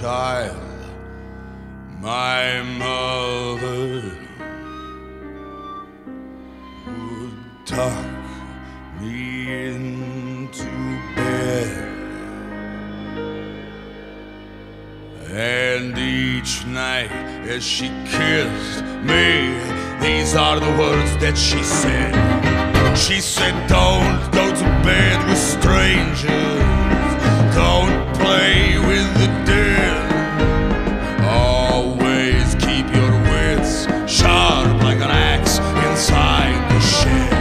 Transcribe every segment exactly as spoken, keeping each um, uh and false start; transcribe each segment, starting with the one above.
child, my mother would talk me into bed, and each night as she kissed me, these are the words that she said. She said, don't go to bed with strangers, don't play with the dead, always keep your wits sharp like an axe inside the shed.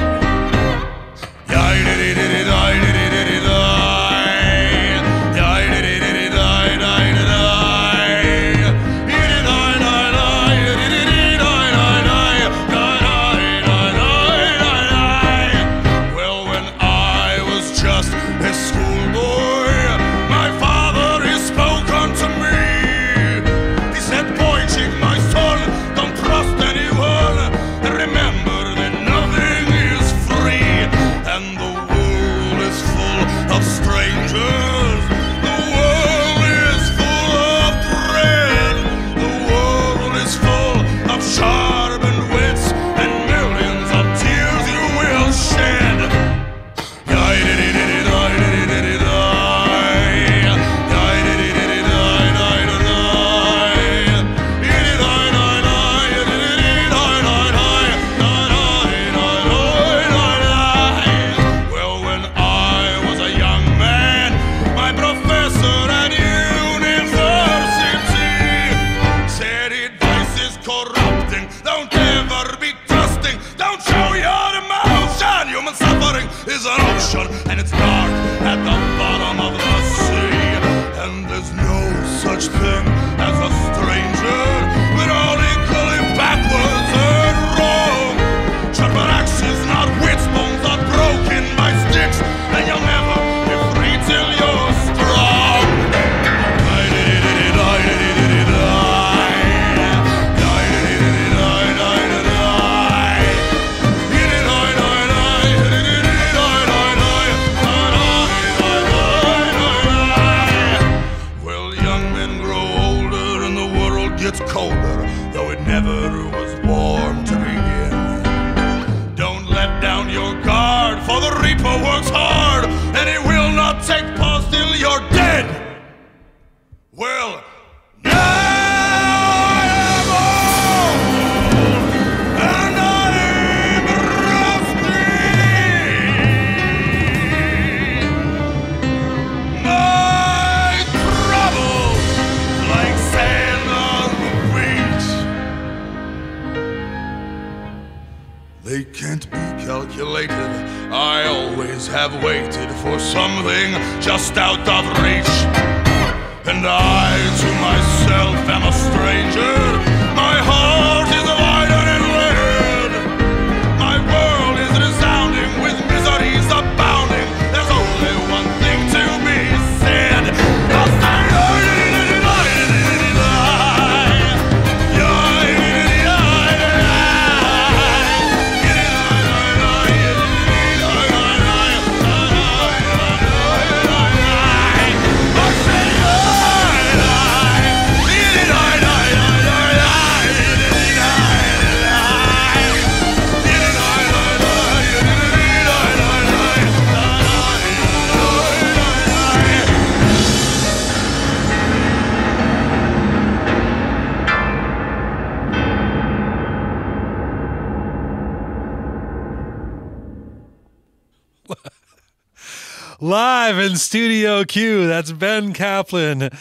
Live in Studio Q, that's Ben Caplan,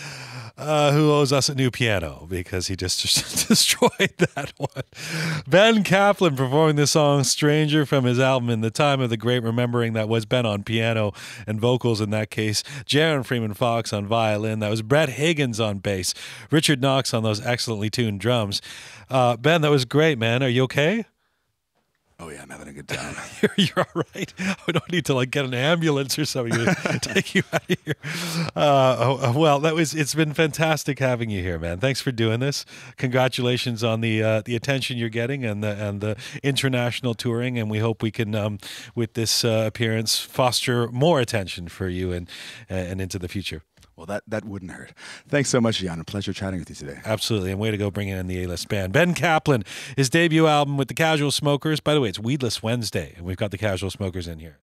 uh, who owes us a new piano because he just, just destroyed that one. Ben Caplan performing the song Stranger from his album In the Time of the Great Remembering. That was Ben on piano and vocals in that case. Jaron Freeman-Fox on violin. That was Brett Higgins on bass. Richard Knox on those excellently tuned drums. Uh, Ben, that was great, man. Are you okay? Oh, yeah, I'm having a good time. you're, you're all right. We don't need to, like, get an ambulance or something to take you out of here. Uh, oh, well, that was, it's been fantastic having you here, man. Thanks for doing this. Congratulations on the uh, the attention you're getting and the, and the international touring, and we hope we can, um, with this uh, appearance, foster more attention for you and, and into the future. Well, that, that wouldn't hurt. Thanks so much, Gian. A pleasure chatting with you today. Absolutely. And way to go bringing in the A-list band. Ben Caplan, his debut album with the Casual Smokers. By the way, it's Weedless Wednesday, and we've got the Casual Smokers in here.